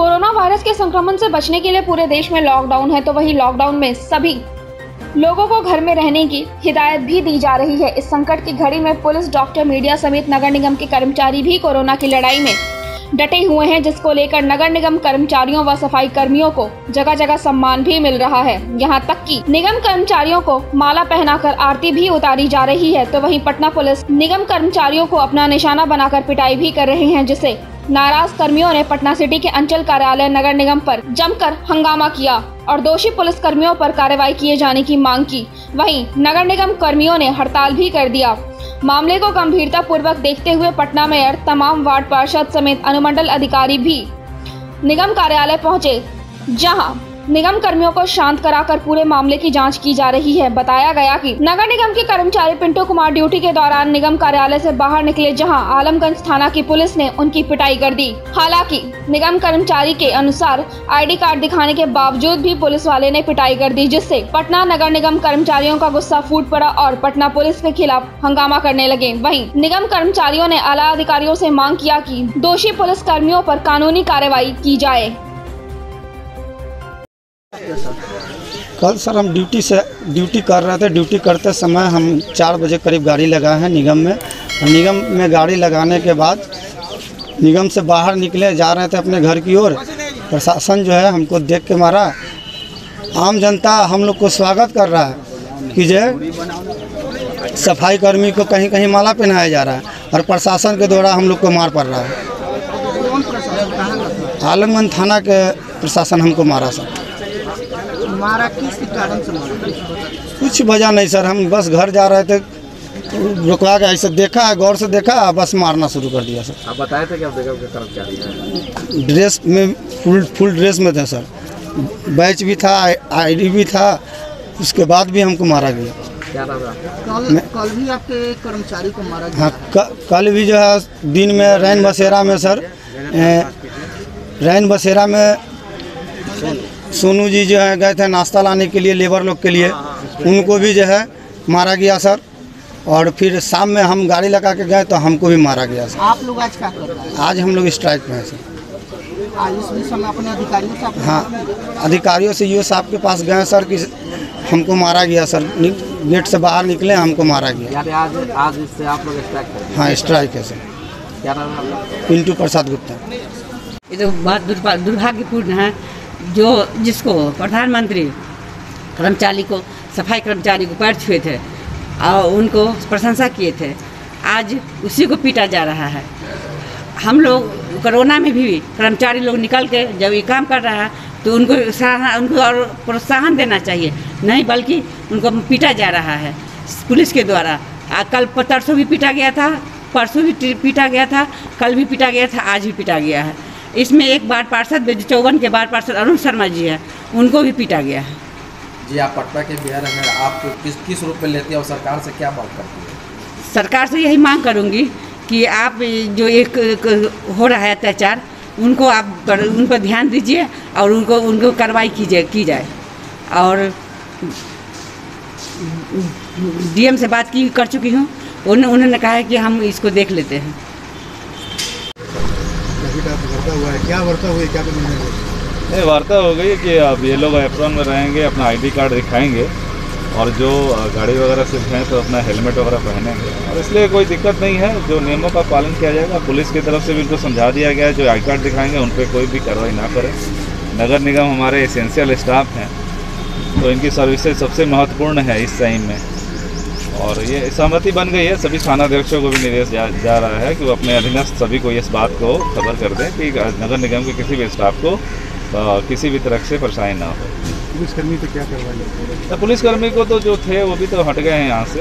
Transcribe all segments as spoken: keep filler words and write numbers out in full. Corona virus के संक्रमण से बचने के लिए पूरे देश में लॉकडाउन है, तो वही लॉकडाउन में सभी लोगों को घर में रहने की हिदायत भी दी जा रही है। इस संकट की घड़ी में पुलिस, डॉक्टर, मीडिया समेत नगर निगम के कर्मचारी भी कोरोना की लड़ाई में डटे हुए हैं, जिसको लेकर नगर निगम कर्मचारियों व सफाई कर्मियों को जगह जगह सम्मान भी मिल रहा है। यहां तक कि निगम कर्मचारियों को माला पहनाकर आरती भी उतारी जा रही है। तो वहीं पटना पुलिस निगम कर्मचारियों को अपना निशाना बनाकर पिटाई भी कर रहे हैं, जिसे नाराज कर्मियों ने पटना सिटी के अंचल कार्यालय नगर निगम पर जमकर हंगामा किया और दोषी पुलिस कर्मियों पर कार्रवाई किए जाने की मांग की। वहीं नगर निगम कर्मियों ने हड़ताल भी कर दिया। मामले को गंभीरता पूर्वक देखते हुए पटना मेयर, तमाम वार्ड पार्षद समेत अनुमंडल अधिकारी भी निगम कार्यालय पहुंचे, जहां निगम कर्मियों को शांत कराकर पूरे मामले की जांच की जा रही है। बताया गया कि नगर निगम के कर्मचारी पिंटू कुमार ड्यूटी के दौरान निगम कार्यालय से बाहर निकले, जहां आलमगंज थाना की पुलिस ने उनकी पिटाई कर दी। हालांकि निगम कर्मचारी के अनुसार आईडी कार्ड दिखाने के बावजूद भी पुलिस वाले ने पिटाई कर दी, जिससे पटना नगर निगम कर्मचारियों का गुस्सा फूट पड़ा और पटना पुलिस के खिलाफ हंगामा करने लगे। वहीं निगम कर्मचारियों ने आला अधिकारियों से मांग किया कि दोषी पुलिस कर्मियों पर कानूनी कार्रवाई की जाए। कल सर हम ड्यूटी से ड्यूटी कर रहे थे। ड्यूटी करते समय हम चार बजे करीब गाड़ी लगाए हैं निगम में। निगम में गाड़ी लगाने के बाद निगम से बाहर निकले, जा रहे थे अपने घर की ओर। प्रशासन जो है हमको देख के मारा। आम जनता हम लोग को स्वागत कर रहा है कि जो सफाई कर्मी को कहीं कहीं माला पहनाया जा रहा है और प्रशासन के द्वारा हम लोग को मार पड़ रहा है। आलमगंज थाना के प्रशासन हमको मारा सर। मारा किस कारण से? कुछ वजह नहीं सर, हम बस घर जा रहे थे, रुकवा के ऐसे देखा, गौर से देखा, बस मारना शुरू कर दिया सर। आप बताए थे कि आप देखा कर्मचारी ड्रेस में फुल फुल ड्रेस में थे सर, बैच भी था, आईडी भी था, उसके बाद भी हमको मारा गया। क्या कल, कल भी आपके कर्मचारी को मारा गया? हाँ, कल भी जो है दिन में रैन बसेरा में सर, रैन बसेरा में सोनू जी जो है गए थे नाश्ता लाने के लिए लेबर लोग के लिए, उनको भी जो है मारा गया सर। और फिर शाम में हम गाड़ी लगा के गए तो हमको भी मारा गया सर। आप लोग आज क्या कर रहे हैं? आज हम लोग स्ट्राइक में हैं सर। आज इस समय अपने अधिकारियों से आप? हाँ, अधिकारियों से यू साहब के पास गए सर कि हमको मारा गया सर, गेट से बाहर निकले हमको मारा गया। आज आज इससे आप लोग स्ट्राइक कर? हाँ स्ट्राइक है सर। क्या नाम है आपका? पिंटू प्रसाद गुप्ता। ये तो बहुत दुर्भाग्यपूर्ण है जो जिसको प्रधानमंत्री कर्मचारी को, सफाई कर्मचारी को पैर छुए थे और उनको प्रशंसा किए थे, आज उसी को पीटा जा रहा है। हम लोग कोरोना में भी कर्मचारी लोग निकल के जब ये काम कर रहा है तो उनको उनको और प्रोत्साहन देना चाहिए, नहीं बल्कि उनको पीटा जा रहा है पुलिस के द्वारा। कल परसों भी पीटा गया था, परसों भी पीटा गया था, कल भी पीटा गया था, आज भी पीटा गया है। इसमें एक वार्ड पार्षद विजय चौहान के वार्ड पार्षद अरुण शर्मा जी हैं, उनको भी पीटा गया है जी। आप पटना के बिहार में आप किस किस रूप में लेती है और सरकार से क्या मांग करती है? सरकार से यही मांग करूंगी कि आप जो एक हो रहा है अत्याचार, उनको आप पर, उन पर ध्यान दीजिए और उनको उनको कार्रवाई की जाए की जाए और डीएम से बात की कर चुकी हूँ, उन्होंने कहा है कि हम इसको देख लेते हैं। हुआ है क्या वार्ता हुई? क्या नहीं, वार्ता हो गई कि अब ये लोग एप्रॉन में रहेंगे, अपना आईडी कार्ड दिखाएंगे और जो गाड़ी वगैरह से हैं तो अपना हेलमेट वगैरह पहनेंगे, और इसलिए कोई दिक्कत नहीं है। जो नियमों का पालन किया जाएगा, पुलिस की तरफ से भी इनको समझा दिया गया है। जो आई कार्ड दिखाएंगे उन पर कोई भी कार्रवाई ना करें। नगर निगम हमारे एसेंशियल स्टाफ हैं, तो इनकी सर्विसेज सबसे महत्वपूर्ण है इस टाइम में। और ये सहमति बन गई है, सभी थानाध्यक्षों को भी निर्देश जा, जा रहा है कि वो अपने अधीनस्थ सभी को इस बात को खबर कर दें कि नगर निगम के किसी भी स्टाफ को आ, किसी भी तरह से परेशानी ना हो। पुलिसकर्मी को क्या करवाया? पुलिसकर्मी को तो जो थे वो भी तो हट गए हैं यहाँ से,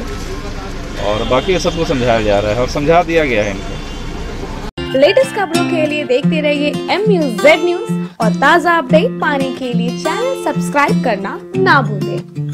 और बाकी सबको समझाया जा रहा है और समझा दिया गया है इनको। लेटेस्ट खबरों के लिए देखते रहिए एमयूजेड न्यूज और ताज़ा अपडेट पाने के लिए चैनल सब्सक्राइब करना ना भूलें।